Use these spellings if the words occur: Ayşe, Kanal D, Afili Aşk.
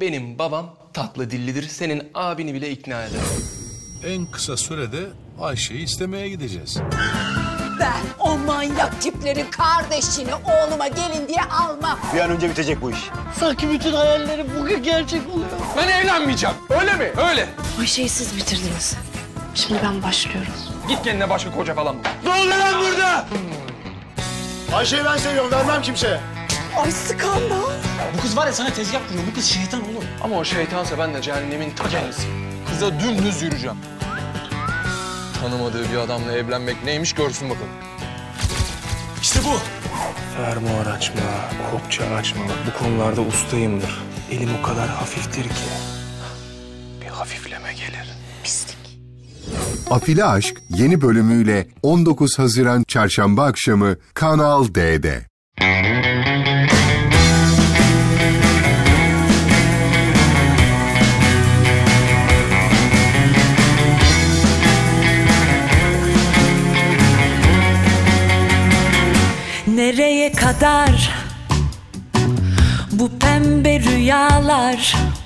Benim babam tatlı dillidir. Senin abini bile ikna eder. En kısa sürede Ayşe'yi istemeye gideceğiz. Ben o manyak tiplerin kardeşini oğluma gelin diye almam. Bir an önce bitecek bu iş. Sanki bütün hayallerim bugün gerçek oluyor. Ben evlenmeyeceğim. Öyle mi? Öyle. Ayşe'yi siz bitirdiniz. Şimdi ben başlıyorum. Git kendine başka koca falan bul. Ne oluyor lan burada? Ayşe'yi ben seviyorum. Vermem kimseye. Ay skandal. Bu kız var ya sana tezgah kuruyor. Bu kız şeytan oğlum. Ama o şeytansa ben de cehennemin ta kendisi. Kıza dümdüz yürüyeceğim. Tanımadığı bir adamla evlenmek neymiş görsün bakın. İşte bu. Fermuar açma, kopça açma. Bu konularda ustayımdır. Elim o kadar hafiftir ki bir hafifleme gelir. Pislik. Afili Aşk yeni bölümüyle 19 Haziran Çarşamba akşamı Kanal D'de. Nereye kadar bu pembe rüyalar?